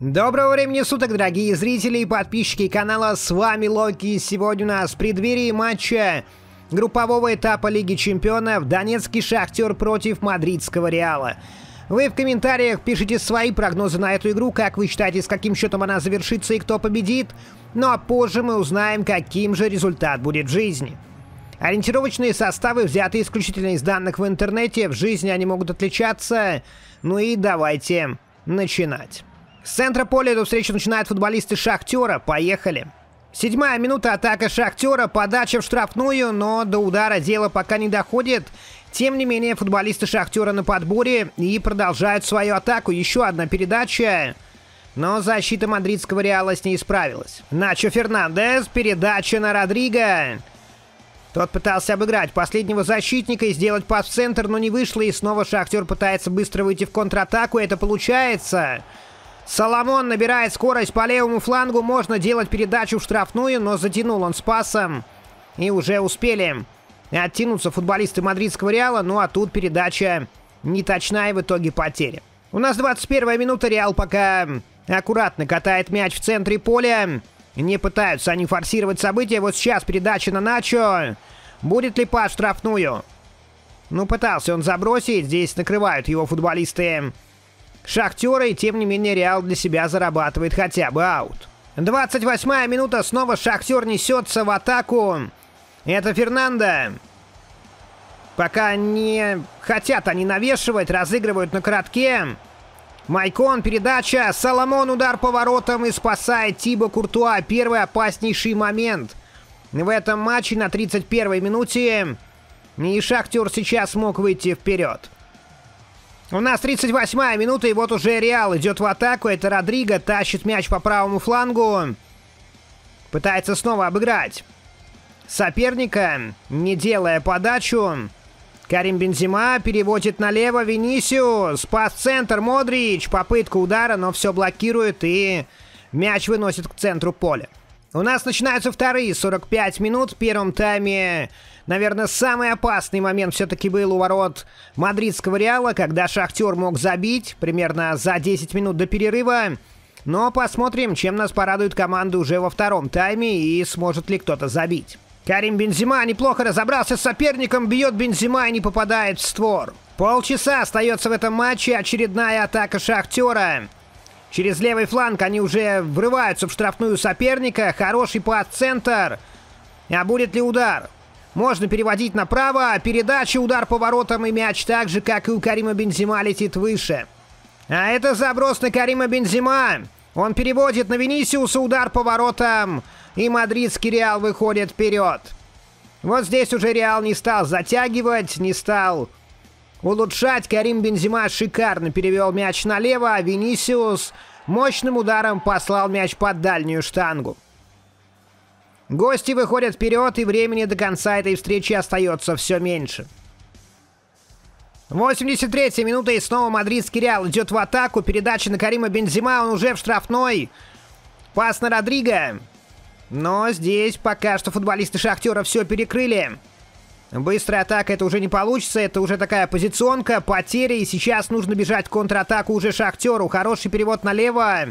Доброго времени суток, дорогие зрители и подписчики канала, с вами Локи. Сегодня у нас в преддверии матча группового этапа Лиги Чемпионов Донецкий Шахтер против Мадридского Реала. Вы в комментариях пишите свои прогнозы на эту игру, как вы считаете, с каким счетом она завершится и кто победит, ну а позже мы узнаем, каким же результат будет в жизни. Ориентировочные составы взяты исключительно из данных в интернете, в жизни они могут отличаться, ну и давайте начинать. С центра поля эту встречу начинают футболисты «Шахтера». Поехали. 7-я минута, атака «Шахтера». Подача в штрафную, но до удара дело пока не доходит. Тем не менее, футболисты «Шахтера» на подборе и продолжают свою атаку. Еще одна передача, но защита мадридского «Реала» с ней справилась. Начо Фернандес, передача на Родриго. Тот пытался обыграть последнего защитника и сделать пас в центр, но не вышло. И снова «Шахтер» пытается быстро выйти в контратаку. Это получается. Соломон набирает скорость по левому флангу, можно делать передачу в штрафную, но затянул он с пасом. И уже успели оттянуться футболисты мадридского «Реала», ну а тут передача неточная, в итоге потеря. У нас 21-я минута, «Реал» пока аккуратно катает мяч в центре поля. Не пытаются они форсировать события, вот сейчас передача на Начо. Будет ли пас в штрафную? Ну, пытался он забросить, здесь накрывают его футболисты «Шахтера», и тем не менее «Реал» для себя зарабатывает хотя бы аут. 28-я минута, снова «Шахтер» несется в атаку. Это Фернандо. Пока не хотят они навешивать, разыгрывают на коротке. Майкон, передача, Соломон, удар по воротам и спасает Тибо Куртуа. Первый опаснейший момент в этом матче на 31-й минуте. И «Шахтер» сейчас мог выйти вперед. У нас 38-я минута, и вот уже «Реал» идет в атаку. Это Родриго тащит мяч по правому флангу. Пытается снова обыграть соперника, не делая подачу. Карим Бензема переводит налево, Винисиус. Пас в центр, Модрич. Попытка удара, но все блокирует, и мяч выносит к центру поля. У нас начинаются вторые 45 минут. В первом тайме, наверное, самый опасный момент все-таки был у ворот мадридского «Реала», когда «Шахтер» мог забить примерно за 10 минут до перерыва. Но посмотрим, чем нас порадует команда уже во втором тайме и сможет ли кто-то забить. Карим Бензема неплохо разобрался с соперником, бьет Бензема и не попадает в створ. Полчаса остается в этом матче, очередная атака «Шахтера». Через левый фланг они уже врываются в штрафную соперника. Хороший пас в центр. А будет ли удар? Можно переводить направо. Передача, удар по воротам, и мяч так же, как и у Карима Бензема, летит выше. А это заброс на Карима Бензема. Он переводит на Винисиуса, удар по воротам. И мадридский «Реал» выходит вперед. Вот здесь уже «Реал» не стал затягивать, не стал улучшать. Карим Бензема шикарно перевел мяч налево, а Винисиус мощным ударом послал мяч под дальнюю штангу. Гости выходят вперед, и времени до конца этой встречи остается все меньше. 83-я минута, и снова мадридский «Реал» идет в атаку. Передача на Карима Бензема, он уже в штрафной. Пас на Родриго. Но здесь пока что футболисты «Шахтера» все перекрыли. Быстрая атака — это уже не получится, это уже такая позиционка, потеря, и сейчас нужно бежать в контратаку уже «Шахтеру». Хороший перевод налево,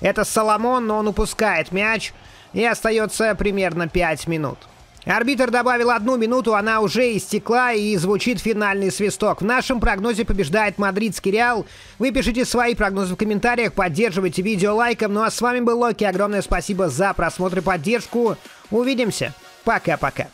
это Соломон, но он упускает мяч, и остается примерно 5 минут. Арбитр добавил 1 минуту, она уже истекла, и звучит финальный свисток. В нашем прогнозе побеждает мадридский «Реал». Вы пишите свои прогнозы в комментариях, поддерживайте видео лайком. Ну а с вами был Локи, огромное спасибо за просмотр и поддержку. Увидимся, пока-пока.